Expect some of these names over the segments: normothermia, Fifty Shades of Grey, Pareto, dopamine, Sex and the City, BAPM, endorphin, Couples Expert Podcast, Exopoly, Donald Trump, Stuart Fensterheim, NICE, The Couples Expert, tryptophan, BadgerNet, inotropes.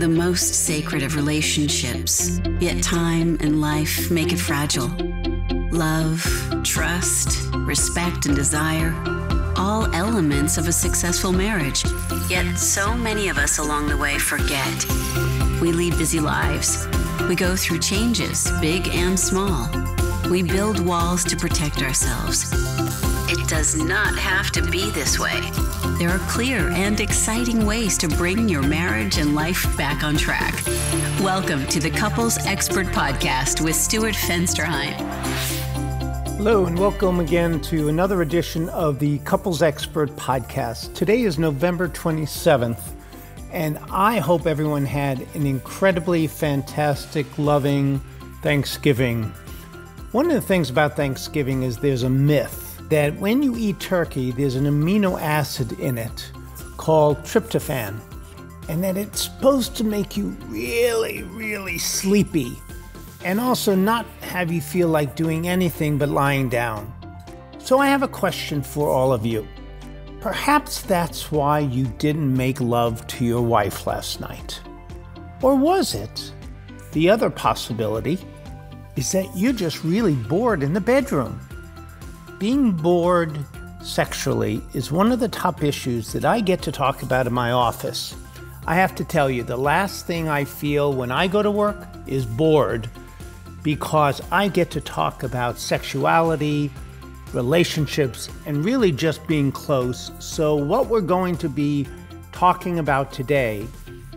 the most sacred of relationships, yet time and life make it fragile. Love, trust, respect, and desire, all elements of a successful marriage. Yet so many of us along the way forget. We lead busy lives. We go through changes, big and small. We build walls to protect ourselves. It does not have to be this way. There are clear and exciting ways to bring your marriage and life back on track. Welcome to the Couples Expert Podcast with Stuart Fensterheim. Hello and welcome again to another edition of the Couples Expert Podcast. Today is November 27th, and I hope everyone had an incredibly fantastic, loving Thanksgiving. One of the things about Thanksgiving is there's a myth that when you eat turkey, there's an amino acid in it called tryptophan, and that it's supposed to make you really, really sleepy and also not have you feel like doing anything but lying down. So I have a question for all of you. Perhaps that's why you didn't make love to your wife last night. Or was it? The other possibility is that you're just really bored in the bedroom. Being bored sexually is one of the top issues that I get to talk about in my office. I have to tell you, the last thing I feel when I go to work is bored, because I get to talk about sexuality, relationships, and really just being close. So what we're going to be talking about today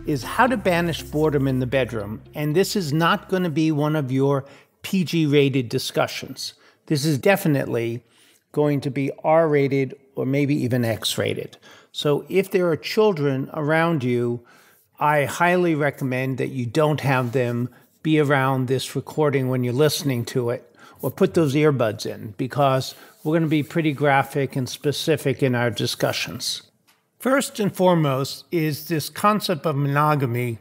is how to banish boredom in the bedroom. And this is not going to be one of your PG-rated discussions. This is definitely going to be R-rated or maybe even X-rated. So if there are children around you, I highly recommend that you don't have them be around this recording when you're listening to it, or put those earbuds in, because we're going to be pretty graphic and specific in our discussions. First and foremost is this concept of monogamy,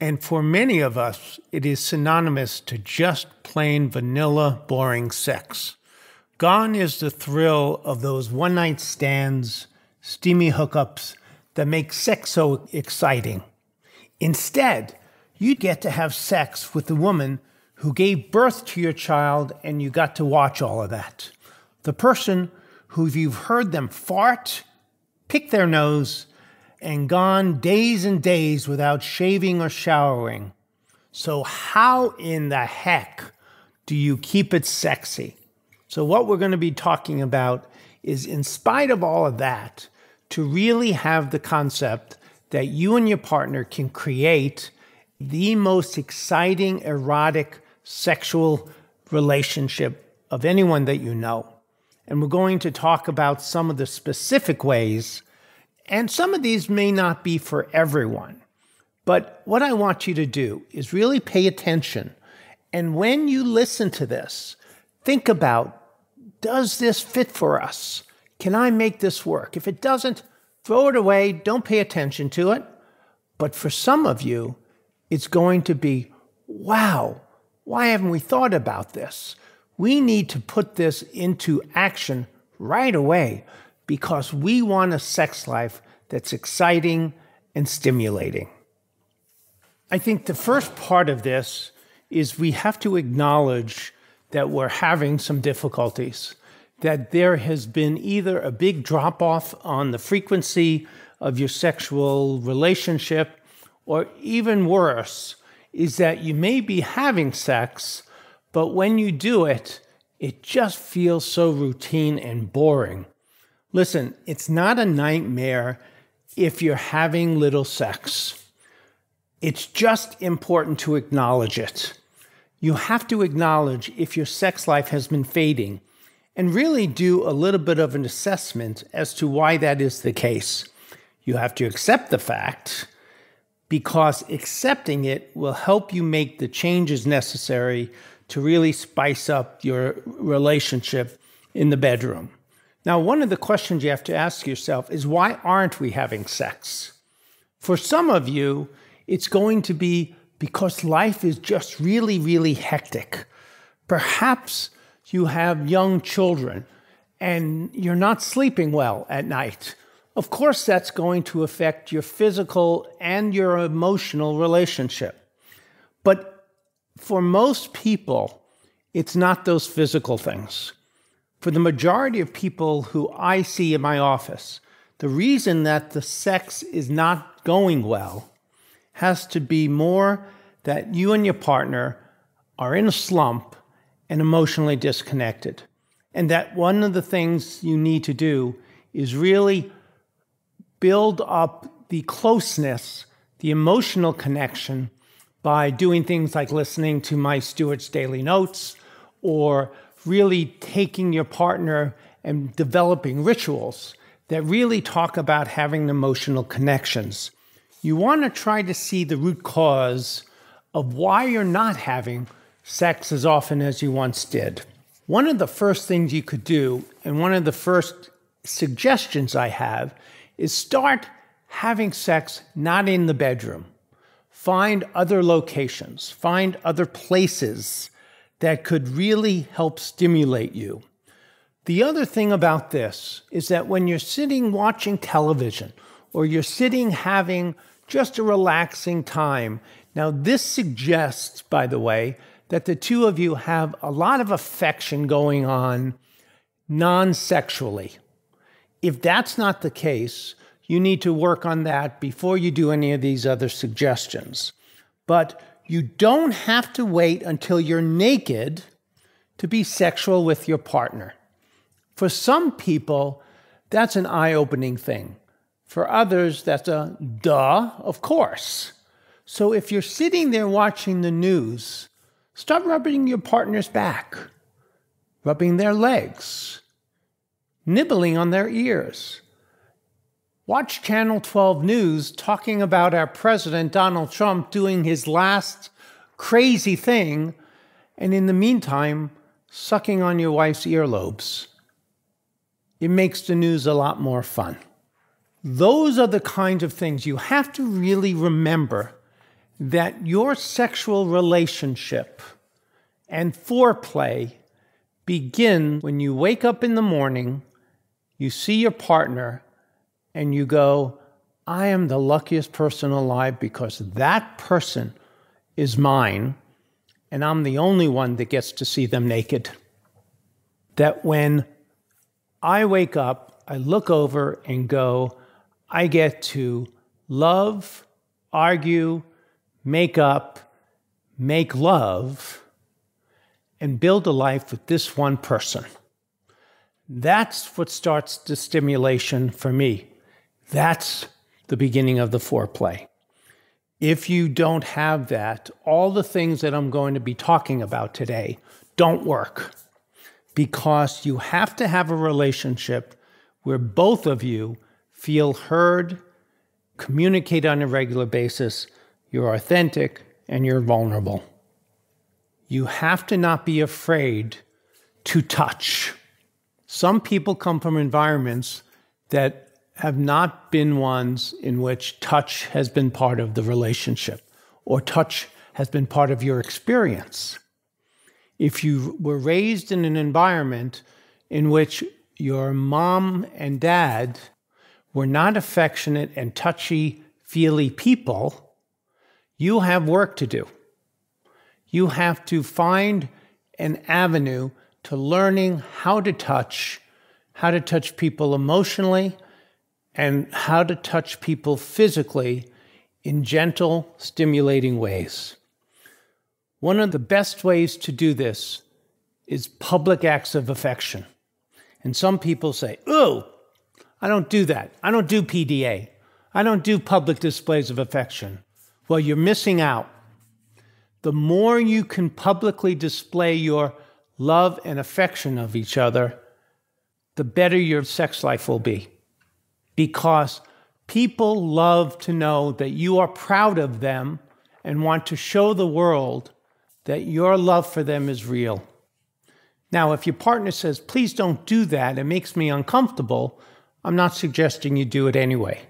and for many of us, it is synonymous to just plain vanilla, boring sex. Gone is the thrill of those one-night stands, steamy hookups that make sex so exciting. Instead, you get to have sex with the woman who gave birth to your child, and you got to watch all of that. The person who you've heard them fart, pick their nose, and gone days and days without shaving or showering. So how in the heck do you keep it sexy? So what we're going to be talking about is, in spite of all of that, to really have the concept that you and your partner can create the most exciting, erotic, sexual relationship of anyone that you know. And we're going to talk about some of the specific ways, and some of these may not be for everyone. But what I want you to do is really pay attention. And when you listen to this, think about, does this fit for us? Can I make this work? If it doesn't, throw it away. Don't pay attention to it. But for some of you, it's going to be, wow, why haven't we thought about this? We need to put this into action right away, because we want a sex life that's exciting and stimulating. I think the first part of this is we have to acknowledge that we're having some difficulties, that there has been either a big drop-off on the frequency of your sexual relationship, or even worse, is that you may be having sex, but when you do it, it just feels so routine and boring. Listen, it's not a nightmare if you're having little sex. It's just important to acknowledge it. You have to acknowledge if your sex life has been fading, and really do a little bit of an assessment as to why that is the case. You have to accept the fact, because accepting it will help you make the changes necessary to really spice up your relationship in the bedroom. Now, one of the questions you have to ask yourself is, why aren't we having sex? For some of you, it's going to be because life is just really, really hectic. Perhaps you have young children and you're not sleeping well at night. Of course, that's going to affect your physical and your emotional relationship. But for most people, it's not those physical things. For the majority of people who I see in my office, the reason that the sex is not going well has to be more that you and your partner are in a slump and emotionally disconnected. And that one of the things you need to do is really build up the closeness, the emotional connection, by doing things like listening to my Stuart's Daily Notes, or really taking your partner and developing rituals that really talk about having emotional connections. You want to try to see the root cause of why you're not having sex as often as you once did. One of the first things you could do, and one of the first suggestions I have, is start having sex not in the bedroom. Find other locations, find other places that could really help stimulate you. The other thing about this is that when you're sitting watching television, or you're sitting having just a relaxing time, now this suggests, by the way, that the two of you have a lot of affection going on non-sexually. If that's not the case, you need to work on that before you do any of these other suggestions. But you don't have to wait until you're naked to be sexual with your partner. For some people, that's an eye-opening thing. For others, that's a duh, of course. So if you're sitting there watching the news, start rubbing your partner's back, rubbing their legs, nibbling on their ears. Watch Channel 12 News talking about our president, Donald Trump, doing his last crazy thing, and in the meantime, sucking on your wife's earlobes. It makes the news a lot more fun. Those are the kinds of things you have to really remember, that your sexual relationship and foreplay begin when you wake up in the morning, you see your partner, and you go, I am the luckiest person alive because that person is mine, and I'm the only one that gets to see them naked. That when I wake up, I look over and go, I get to love, argue, make up, make love, and build a life with this one person. That's what starts the stimulation for me. That's the beginning of the foreplay. If you don't have that, all the things that I'm going to be talking about today don't work, because you have to have a relationship where both of you feel heard, communicate on a regular basis, you're authentic, and you're vulnerable. You have to not be afraid to touch. Some people come from environments that have not been ones in which touch has been part of the relationship, or touch has been part of your experience. If you were raised in an environment in which your mom and dad were not affectionate and touchy-feely people, you have work to do. You have to find an avenue to learning how to touch people emotionally, and how to touch people physically in gentle, stimulating ways. One of the best ways to do this is public acts of affection. And some people say, "Ooh, I don't do that. I don't do PDA. I don't do public displays of affection." Well, you're missing out. The more you can publicly display your love and affection of each other, the better your sex life will be. Because people love to know that you are proud of them and want to show the world that your love for them is real. Now, if your partner says, please don't do that, it makes me uncomfortable, I'm not suggesting you do it anyway.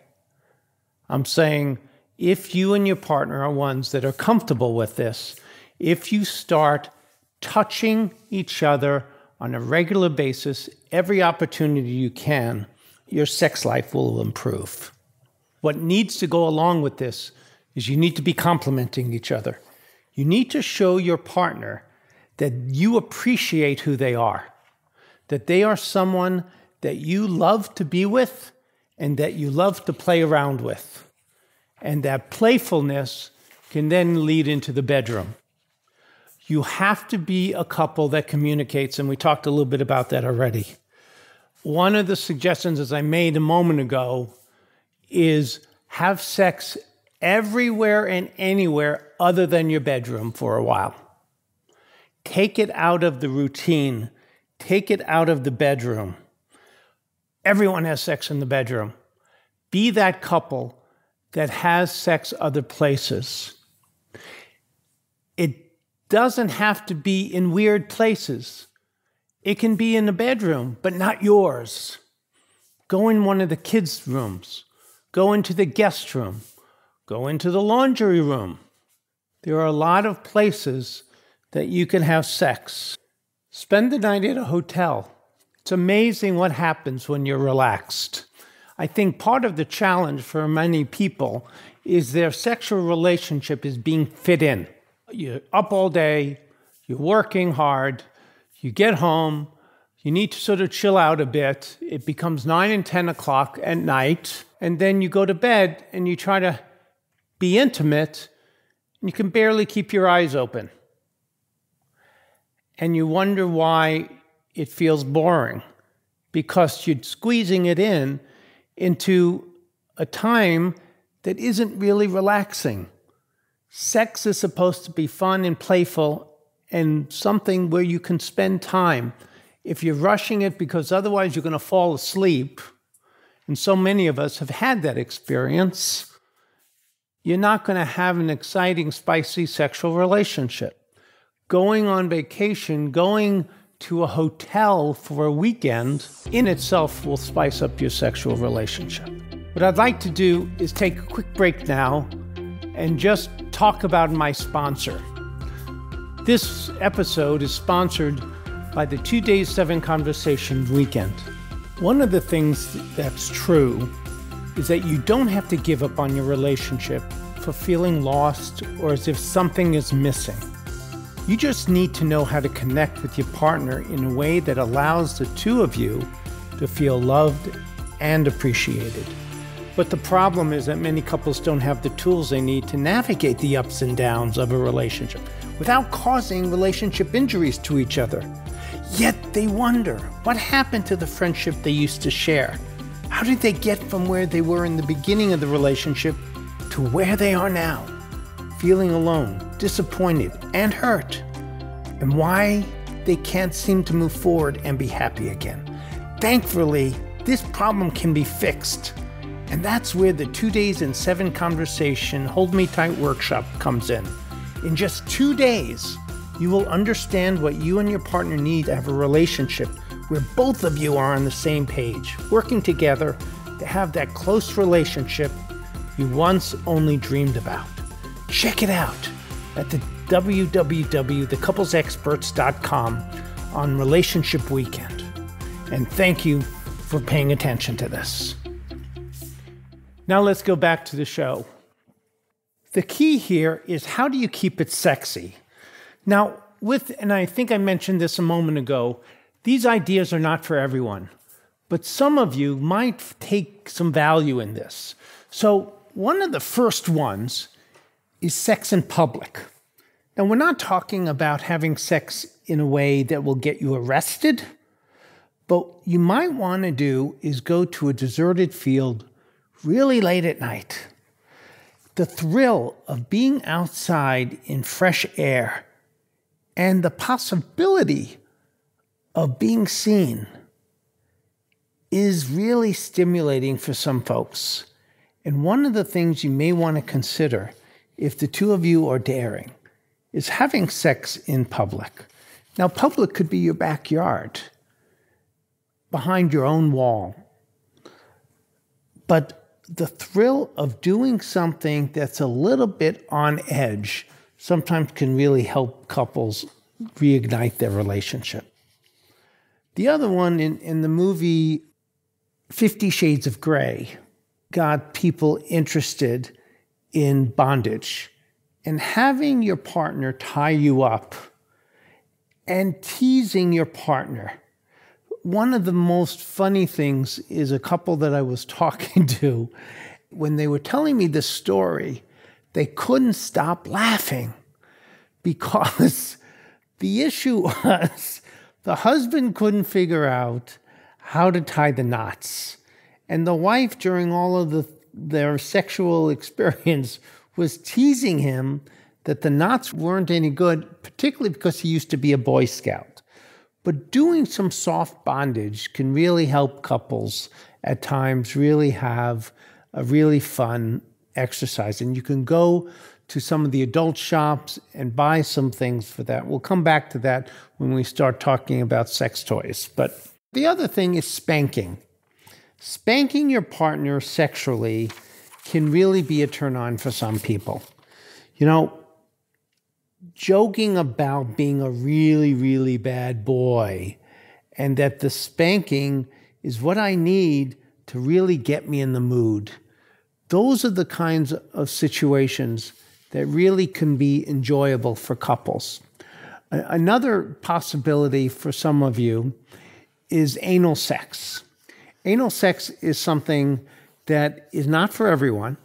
I'm saying if you and your partner are ones that are comfortable with this, if you start touching each other on a regular basis, every opportunity you can, your sex life will improve. What needs to go along with this is you need to be complimenting each other. You need to show your partner that you appreciate who they are, that they are someone that you love to be with and that you love to play around with. And that playfulness can then lead into the bedroom. You have to be a couple that communicates, and we talked a little bit about that already. One of the suggestions, as I made a moment ago, is have sex everywhere and anywhere other than your bedroom for a while. Take it out of the routine. Take it out of the bedroom. Everyone has sex in the bedroom. Be that couple that has sex other places. It doesn't have to be in weird places. It can be in the bedroom, but not yours. Go in one of the kids' rooms. Go into the guest room. Go into the laundry room. There are a lot of places that you can have sex. Spend the night at a hotel. It's amazing what happens when you're relaxed. I think part of the challenge for many people is their sexual relationship is being fit in. You're up all day, you're working hard, you get home, you need to sort of chill out a bit. It becomes 9 and 10 o'clock at night, and then you go to bed and you try to be intimate, and you can barely keep your eyes open. And you wonder why it feels boring, because you're squeezing it in into a time that isn't really relaxing. Sex is supposed to be fun and playful and something where you can spend time. If you're rushing it, because otherwise you're going to fall asleep, and so many of us have had that experience, you're not going to have an exciting, spicy sexual relationship. Going on vacation, going to a hotel for a weekend, in itself will spice up your sexual relationship. What I'd like to do is take a quick break now and just talk about my sponsor. This episode is sponsored by the 2 days, 7 conversation weekend. One of the things that's true is that you don't have to give up on your relationship for feeling lost or as if something is missing. You just need to know how to connect with your partner in a way that allows the two of you to feel loved and appreciated. But the problem is that many couples don't have the tools they need to navigate the ups and downs of a relationship without causing relationship injuries to each other. Yet they wonder, what happened to the friendship they used to share? How did they get from where they were in the beginning of the relationship to where they are now? Feeling alone, disappointed, and hurt, and why they can't seem to move forward and be happy again. Thankfully, this problem can be fixed, and that's where the 2 days and 7 conversation Hold Me Tight workshop comes in. In just 2 days, you will understand what you and your partner need to have a relationship where both of you are on the same page, working together to have that close relationship you once only dreamed about. Check it out at the www.thecouplesexperts.com on Relationship Weekend. And thank you for paying attention to this. Now let's go back to the show. The key here is, how do you keep it sexy? Now, and I think I mentioned this a moment ago, these ideas are not for everyone, but some of you might take some value in this. So one of the first ones is sex in public. Now, we're not talking about having sex in a way that will get you arrested, but you might want to do is go to a deserted field really late at night. The thrill of being outside in fresh air and the possibility of being seen is really stimulating for some folks. And one of the things you may want to consider, if the two of you are daring, is having sex in public. Now, public could be your backyard, behind your own wall. But the thrill of doing something that's a little bit on edge sometimes can really help couples reignite their relationship. The other one in the movie Fifty Shades of Grey got people interested in bondage. And having your partner tie you up and teasing your partner. One of the most funny things is a couple that I was talking to, when they were telling me this story, they couldn't stop laughing because the issue was the husband couldn't figure out how to tie the knots. And the wife, during all of their sexual experience, was teasing him that the knots weren't any good, particularly because he used to be a Boy Scout. But doing some soft bondage can really help couples at times really have a really fun exercise. And you can go to some of the adult shops and buy some things for that. We'll come back to that when we start talking about sex toys. But the other thing is spanking. Spanking your partner sexually can really be a turn-on for some people. You know, joking about being a really, really bad boy and that the spanking is what I need to really get me in the mood. Those are the kinds of situations that really can be enjoyable for couples. Another possibility for some of you is anal sex. Anal sex is something that is not for everyone.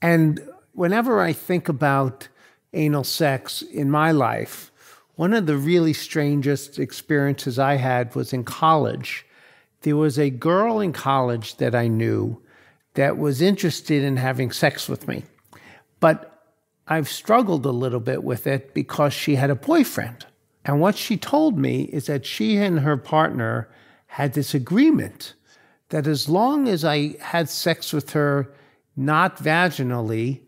And whenever I think about anal sex in my life, one of the really strangest experiences I had was in college. There was a girl in college that I knew that was interested in having sex with me. But I've struggled a little bit with it because she had a boyfriend. And what she told me is that she and her partner had this agreement that as long as I had sex with her, not vaginally,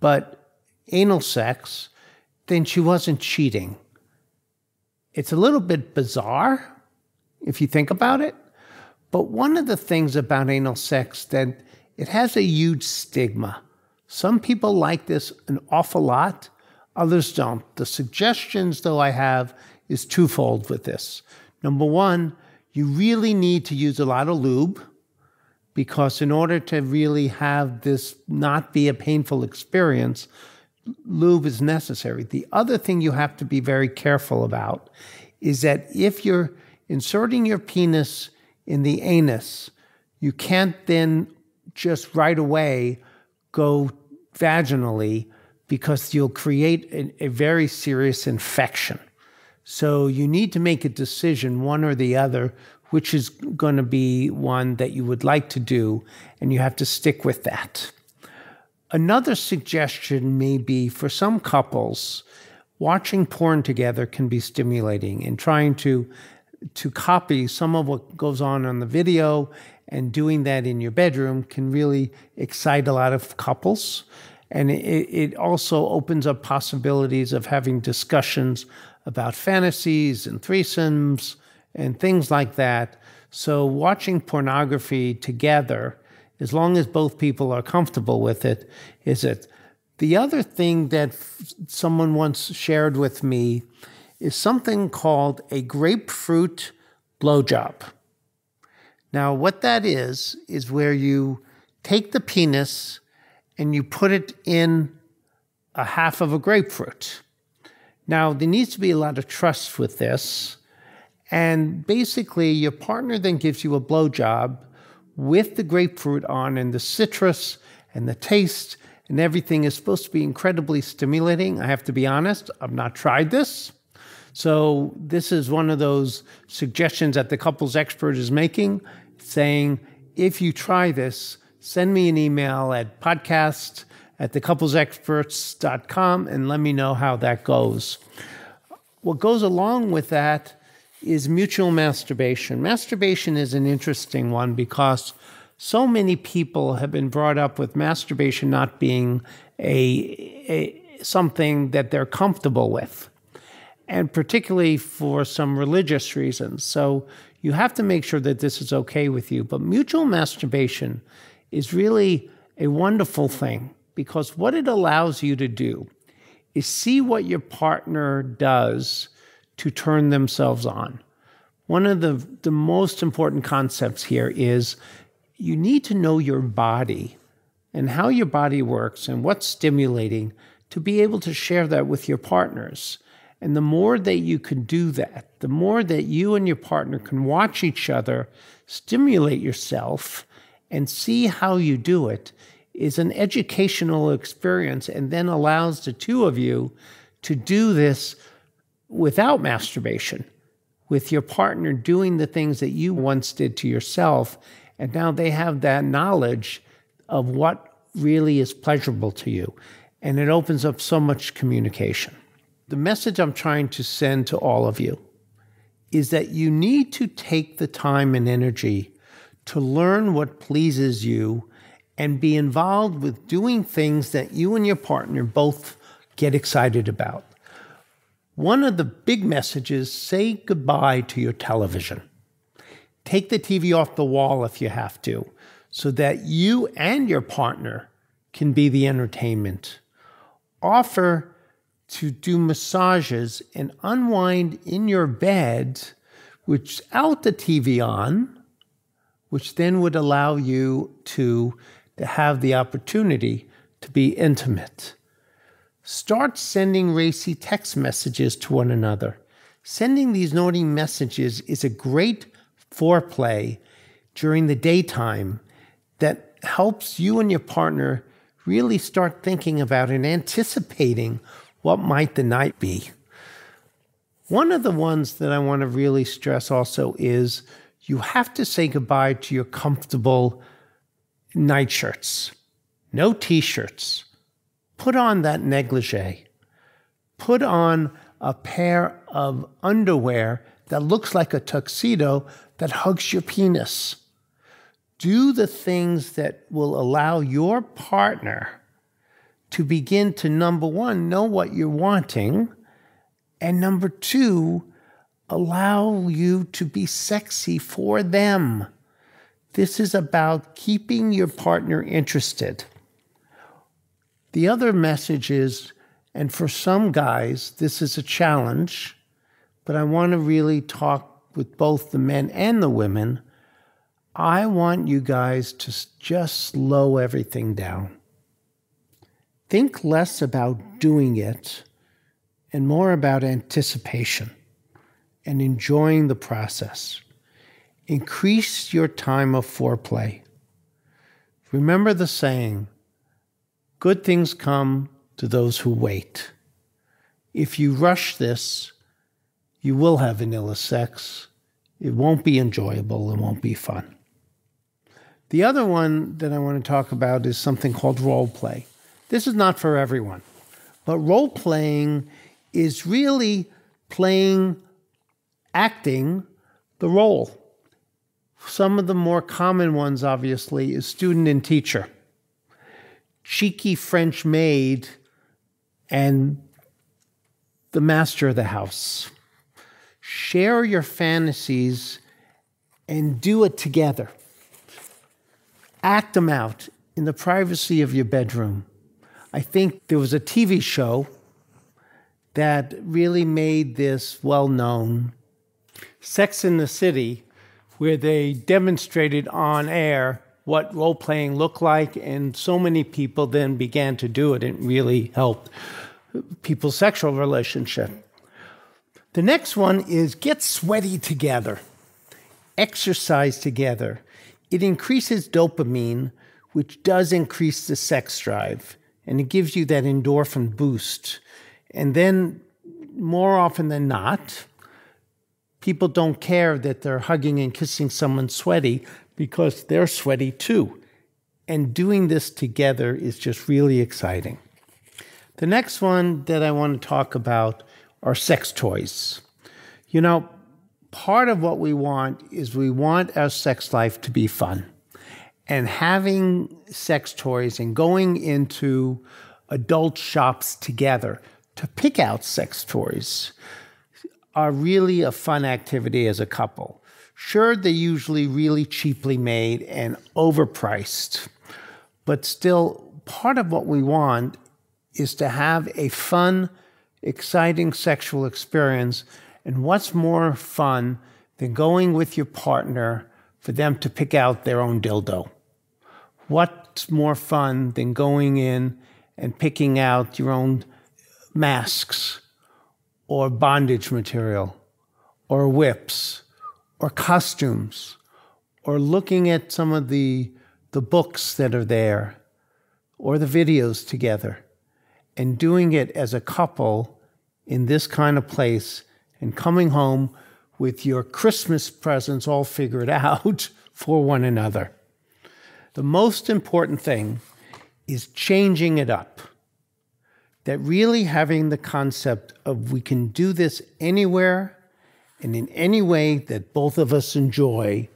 but anal sex, then she wasn't cheating. It's a little bit bizarre if you think about it. But one of the things about anal sex that it has a huge stigma. Some people like this an awful lot, others don't. The suggestions, though, I have is twofold with this. Number one, you really need to use a lot of lube because in order to really have this not be a painful experience, lube is necessary. The other thing you have to be very careful about is that if you're inserting your penis in the anus, you can't then just right away go vaginally because you'll create a very serious infection. So you need to make a decision, one or the other, which is going to be one that you would like to do, and you have to stick with that. Another suggestion may be for some couples, watching porn together can be stimulating, and trying to copy some of what goes on the video and doing that in your bedroom can really excite a lot of couples. And it also opens up possibilities of having discussions about fantasies and threesomes and things like that. So watching pornography together, as long as both people are comfortable with it, is it. The other thing that someone once shared with me is something called a grapefruit blowjob. Now, what that is where you take the penis and you put it in a half of a grapefruit. Now, there needs to be a lot of trust with this. And basically, your partner then gives you a blowjob with the grapefruit on, and the citrus and the taste and everything is supposed to be incredibly stimulating. I have to be honest, I've not tried this. So this is one of those suggestions that the couples expert is making, saying, if you try this, send me an email at podcast@thecouplesexperts.com and let me know how that goes. What goes along with that is mutual masturbation. Masturbation is an interesting one because so many people have been brought up with masturbation not being something that they're comfortable with, and particularly for some religious reasons. So you have to make sure that this is okay with you. But mutual masturbation is really a wonderful thing because what it allows you to do is see what your partner does to turn themselves on. One of the most important concepts here is you need to know your body and how your body works and what's stimulating to be able to share that with your partners. And the more that you can do that, the more that you and your partner can watch each other, stimulate yourself, and see how you do it is an educational experience and then allows the two of you to do this without masturbation, with your partner doing the things that you once did to yourself, and now they have that knowledge of what really is pleasurable to you. And it opens up so much communication. The message I'm trying to send to all of you is that you need to take the time and energy to learn what pleases you and be involved with doing things that you and your partner both get excited about. One of the big messages, say goodbye to your television. Take the TV off the wall if you have to, so that you and your partner can be the entertainment. Offer to do massages and unwind in your bed without the TV on, which then would allow you to have the opportunity to be intimate. Start sending racy text messages to one another. Sending these naughty messages is a great foreplay during the daytime that helps you and your partner really start thinking about and anticipating what might the night be. One of the ones that I want to really stress also is you have to say goodbye to your comfortable nightshirts. No t-shirts. Put on that negligee. Put on a pair of underwear that looks like a tuxedo that hugs your penis. Do the things that will allow your partner to begin to, number one, know what you're wanting, and number two, allow you to be sexy for them. This is about keeping your partner interested. The other message is, and for some guys, this is a challenge, but I want to really talk with both the men and the women. I want you guys to just slow everything down. Think less about doing it and more about anticipation and enjoying the process. Increase your time of foreplay. Remember the saying, good things come to those who wait. If you rush this, you will have vanilla sex. It won't be enjoyable. It won't be fun. The other one that I want to talk about is something called role play. This is not for everyone, but role playing is really acting the role. Some of the more common ones, obviously, is student and teacher. Cheeky French maid and the master of the house. Share your fantasies and do it together. Act them out in the privacy of your bedroom. I think there was a TV show that really made this well-known, Sex and the City, where they demonstrated on air what role-playing looked like, and so many people then began to do it. It really helped people's sexual relationship. The next one is get sweaty together. Exercise together. It increases dopamine, which does increase the sex drive, and it gives you that endorphin boost. And then, more often than not, people don't care that they're hugging and kissing someone sweaty, because they're sweaty too. And doing this together is just really exciting. The next one that I want to talk about are sex toys. You know, part of what we want is we want our sex life to be fun. And having sex toys and going into adult shops together to pick out sex toys are really a fun activity as a couple. Sure, they're usually really cheaply made and overpriced, but still part of what we want is to have a fun, exciting sexual experience. And what's more fun They're going with your partner for them to pick out their own dildo. What's more fun than going in and picking out your own masks or bondage material or whips or costumes or looking at some of the books that are there or the videos together and doing it as a couple in this kind of place and coming home with your Christmas presents all figured out for one another. The most important thing is changing it up. That really having the concept of we can do this anywhere and in any way that both of us enjoy,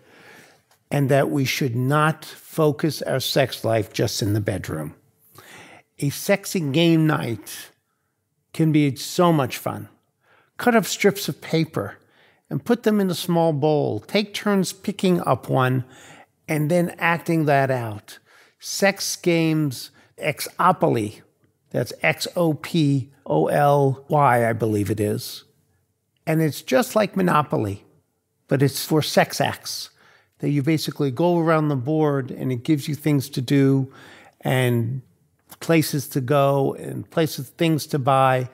and that we should not focus our sex life just in the bedroom. A sexy game night can be so much fun. Cut up strips of paper and put them in a small bowl. Take turns picking up one and then acting that out. Sex games, Exopoly, that's X-O-P-O-L-Y, I believe it is. And it's just like Monopoly, but it's for sex acts, that you basically go around the board and it gives you things to do and places to go and things to buy.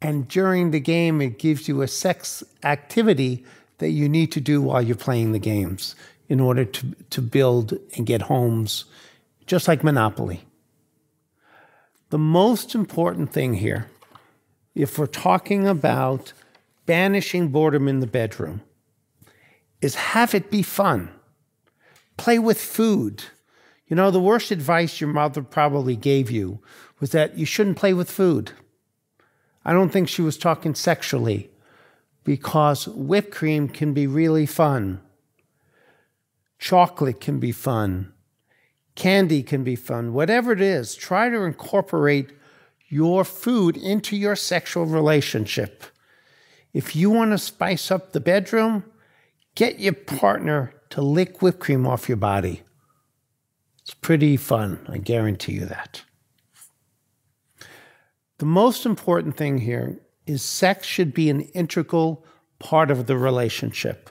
And during the game, it gives you a sex activity that you need to do while you're playing the games in order to build and get homes, just like Monopoly. The most important thing here, if we're talking about banishing boredom in the bedroom, is have it be fun. Play with food. You know, the worst advice your mother probably gave you was that you shouldn't play with food. I don't think she was talking sexually, because whipped cream can be really fun. Chocolate can be fun. Candy can be fun. Whatever it is, try to incorporate your food into your sexual relationship. If you want to spice up the bedroom, get your partner to lick whipped cream off your body. It's pretty fun, I guarantee you that. The most important thing here is sex should be an integral part of the relationship.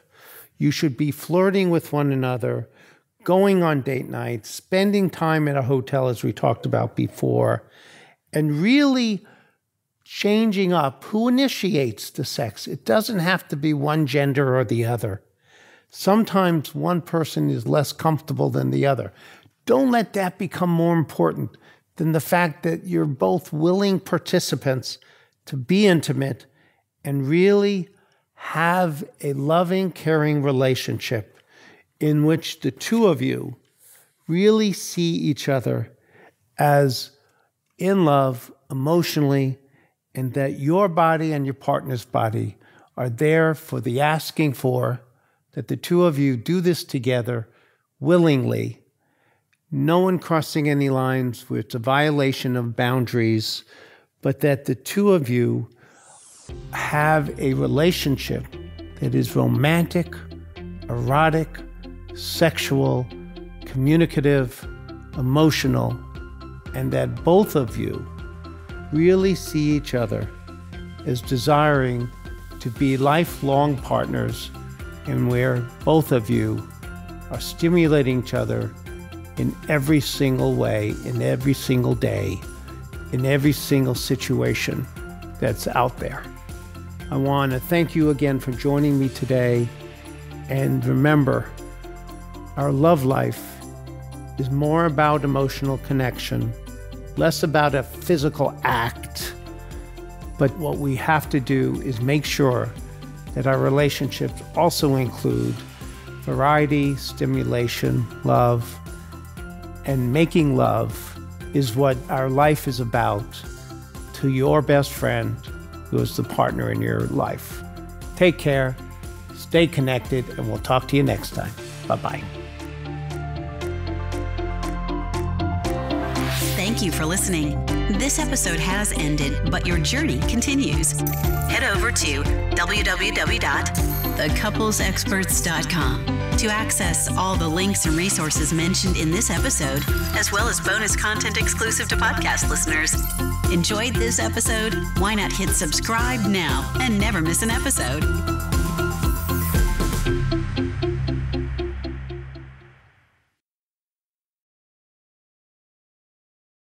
You should be flirting with one another, going on date nights, spending time at a hotel, as we talked about before, and really changing up who initiates the sex. It doesn't have to be one gender or the other. Sometimes one person is less comfortable than the other. Don't let that become more important than the fact that you're both willing participants to be intimate and really have a loving, caring relationship in which the two of you really see each other as in love emotionally, and that your body and your partner's body are there for the asking for, that the two of you do this together willingly, no one crossing any lines, where it's a violation of boundaries, but that the two of you have a relationship that is romantic, erotic, sexual, communicative, emotional, and that both of you really see each other as desiring to be lifelong partners, and where both of you are stimulating each other in every single way, in every single day, in every single situation that's out there. I want to thank you again for joining me today, and remember, our love life is more about emotional connection, less about a physical act. But what we have to do is make sure that our relationships also include variety, stimulation, love, and making love is what our life is about to your best friend, who is the partner in your life. Take care, stay connected, and we'll talk to you next time. Bye-bye. Thank you for listening. This episode has ended, but your journey continues. Head over to www.thecouplesexperts.com to access all the links and resources mentioned in this episode, as well as bonus content exclusive to podcast listeners. Enjoyed this episode? Why not hit subscribe now and never miss an episode?